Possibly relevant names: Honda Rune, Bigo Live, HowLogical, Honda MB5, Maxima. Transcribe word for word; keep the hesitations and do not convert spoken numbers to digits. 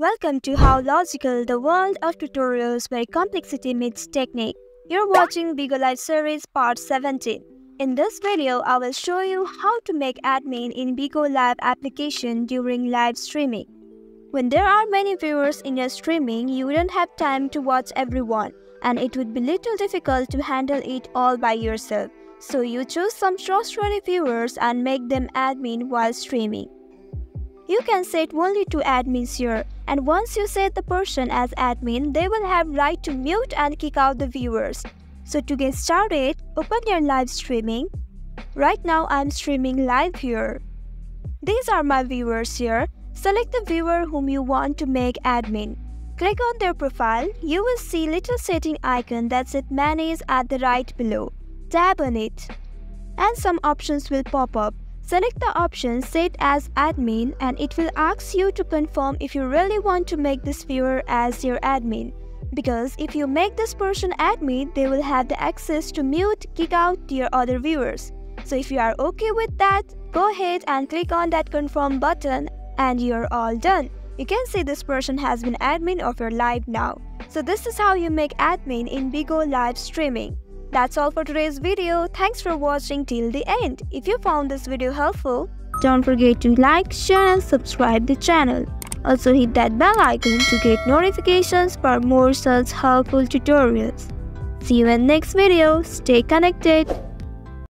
Welcome to HowLogical, the world of tutorials where complexity meets technique. You're watching Bigo Live series part seventeen. In this video, I will show you how to make admin in Bigo Live application during live streaming. When there are many viewers in your streaming, you wouldn't have time to watch everyone, and it would be little difficult to handle it all by yourself. So you choose some trustworthy viewers and make them admin while streaming. You can set only two admins here, and once you set the person as admin, they will have right to mute and kick out the viewers. So to get started, open your live streaming. Right now I'm streaming live here. These are my viewers here. Select the viewer whom you want to make admin. Click on their profile. You will see little setting icon that says Manage at the right below. Tap on it, and some options will pop up. Select the option Set as Admin, and it will ask you to confirm if you really want to make this viewer as your admin. Because if you make this person admin, they will have the access to mute, kick out your other viewers. So if you are okay with that, go ahead and click on that Confirm button and you're all done. You can see this person has been admin of your live now. So this is how you make admin in Bigo Live streaming. That's all for today's video. Thanks for watching till the end. If you found this video helpful, don't forget to like, share and subscribe the channel. Also hit that bell icon to get notifications for more such helpful tutorials. See you in next video. Stay connected.